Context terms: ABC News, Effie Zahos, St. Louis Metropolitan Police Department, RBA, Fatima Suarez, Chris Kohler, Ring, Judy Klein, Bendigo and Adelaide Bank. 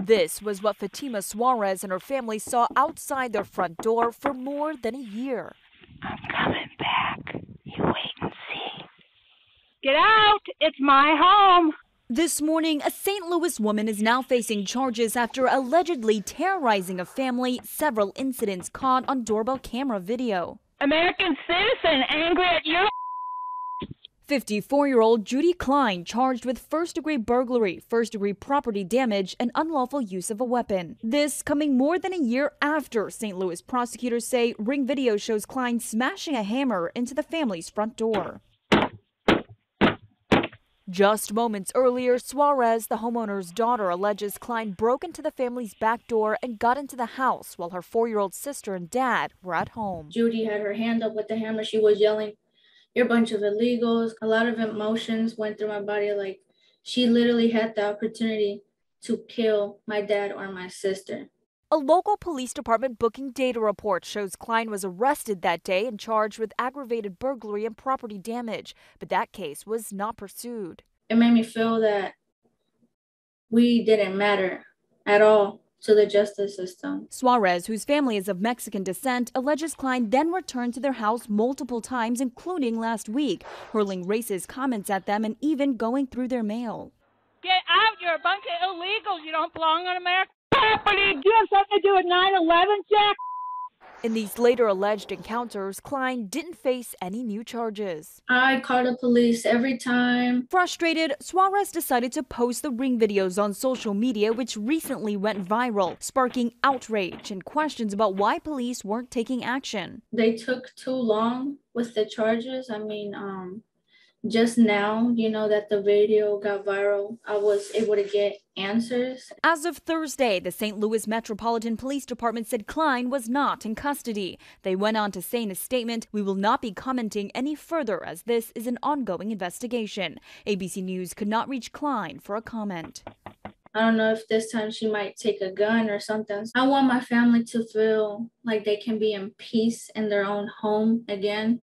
This was what Fatima Suarez and her family saw outside their front door for more than a year. I'm coming back. You wait and see. Get out! It's my home! This morning, a St. Louis woman is now facing charges after allegedly terrorizing a family, several incidents caught on doorbell camera video. American citizen angry at you. 54-year-old Judy Klein charged with first-degree burglary, first-degree property damage, and unlawful use of a weapon. This coming more than a year after St. Louis prosecutors say Ring video shows Klein smashing a hammer into the family's front door. Just moments earlier, Suarez, the homeowner's daughter, alleges Klein broke into the family's back door and got into the house while her 4-year-old sister and dad were at home. Judy had her hand up with the hammer. She was yelling, "You're a bunch of illegals." A lot of emotions went through my body. Like, she literally had the opportunity to kill my dad or my sister. A local police department booking data report shows Klein was arrested that day and charged with aggravated burglary and property damage, but that case was not pursued. It made me feel that we didn't matter at all to the justice system. Suarez, whose family is of Mexican descent, alleges Klein then returned to their house multiple times, including last week, hurling racist comments at them and even going through their mail. Get out, you're a bunch of illegals, you don't belong on America. You have something to do with 9/11, Jack. In these later alleged encounters, Klein didn't face any new charges. I called the police every time. Frustrated, Suarez decided to post the Ring videos on social media, which recently went viral, sparking outrage and questions about why police weren't taking action. They took too long with the charges. I mean, just now, you know, that the video got viral, I was able to get answers. As of Thursday, the St. Louis Metropolitan Police Department said Klein was not in custody. They went on to say in a statement, "We will not be commenting any further as this is an ongoing investigation." ABC News could not reach Klein for a comment. I don't know if this time she might take a gun or something. I want my family to feel like they can be in peace in their own home again.